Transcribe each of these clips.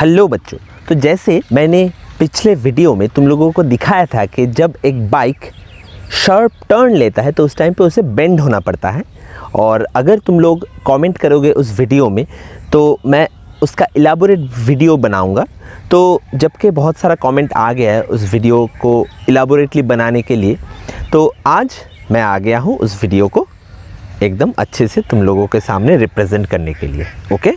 Hello बच्चों, तो जैसे मैंने पिछले वीडियो में तुम लोगों को दिखाया था कि जब एक बाइक शार्प टर्न लेता है तो उस टाइम पे उसे बेंड होना पड़ता है, और अगर तुम लोग कमेंट करोगे उस वीडियो में तो मैं उसका इलाबोरेट वीडियो बनाऊंगा। तो जबकि बहुत सारा कमेंट आ गया है उस वीडियो को इलाबोरेटली बनाने के लिए, तो आज मैं आ गया हूँ उस वीडियो को एकदम अच्छे से तुम लोगों के सामने रिप्रेजेंट करने के लिए। ओके,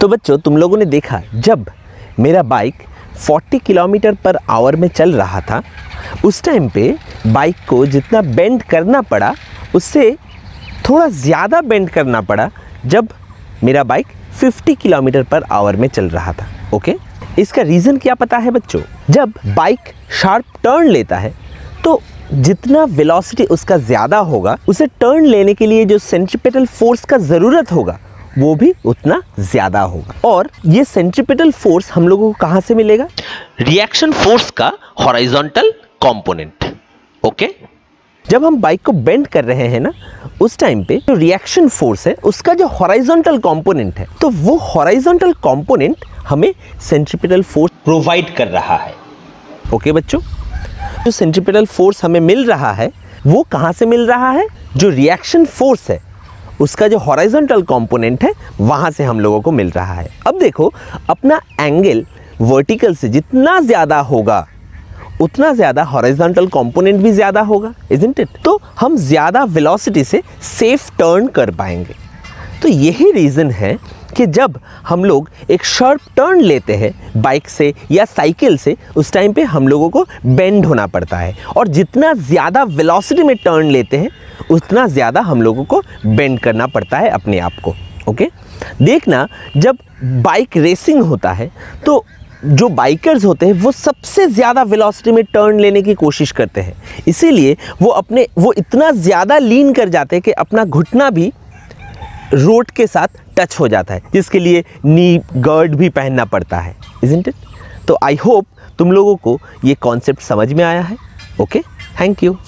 तो बच्चों तुम लोगों ने देखा जब मेरा बाइक 40 किलोमीटर पर आवर में चल रहा था, उस टाइम पे बाइक को जितना बेंड करना पड़ा उससे थोड़ा ज़्यादा बेंड करना पड़ा जब मेरा बाइक 50 किलोमीटर पर आवर में चल रहा था। ओके, इसका रीज़न क्या पता है बच्चों? जब बाइक शार्प टर्न लेता है तो जितना वेलोसिटी उसका ज़्यादा होगा, उसे टर्न लेने के लिए जो सेंट्रीपेटल फोर्स का ज़रूरत होगा वो भी उतना ज़्यादा होगा। और ये सेंट्रीपेटल फोर्स हम लोगों को कहाँ से मिलेगा? रिएक्शन फोर्स का हॉरिजॉन्टल कंपोनेंट। ओके, जब हम बाइक को बेंड कर रहे हैं ना, उस टाइम पे जो रिएक्शन फोर्स है उसका जो हॉरिजॉन्टल कंपोनेंट है, तो वो हॉरिजॉन्टल कंपोनेंट हमें सेंट्रीपेटल फोर्स प्रोवाइड कर रहा है। ओके बच्चों, जो सेंट्रीपेटल फोर्स हमें मिल रहा है वो कहाँ से मिल रहा है? जो रिएक्शन फोर्स है उसका जो हॉरिजॉन्टल कंपोनेंट है वहाँ से हम लोगों को मिल रहा है। अब देखो, अपना एंगल वर्टिकल से जितना ज़्यादा होगा उतना ज़्यादा हॉरिजॉन्टल कंपोनेंट भी ज़्यादा होगा, इजंट इट? तो हम ज़्यादा वेलोसिटी से सेफ टर्न कर पाएंगे। तो यही रीज़न है कि जब हम लोग एक शार्प टर्न लेते हैं बाइक से या साइकिल से, उस टाइम पे हम लोगों को बेंड होना पड़ता है, और जितना ज़्यादा वेलोसिटी में टर्न लेते हैं उतना ज़्यादा हम लोगों को बेंड करना पड़ता है अपने आप को। ओके, देखना जब बाइक रेसिंग होता है तो जो बाइकर्स होते हैं वो सबसे ज़्यादा वेलोसिटी में टर्न लेने की कोशिश करते हैं, इसीलिए वो इतना ज़्यादा लीन कर जाते हैं कि अपना घुटना भी रोड के साथ टच हो जाता है, जिसके लिए नी गार्ड भी पहनना पड़ता है, इजंट इट? तो आई होप तुम लोगों को ये कॉन्सेप्ट समझ में आया है। Okay, thank you.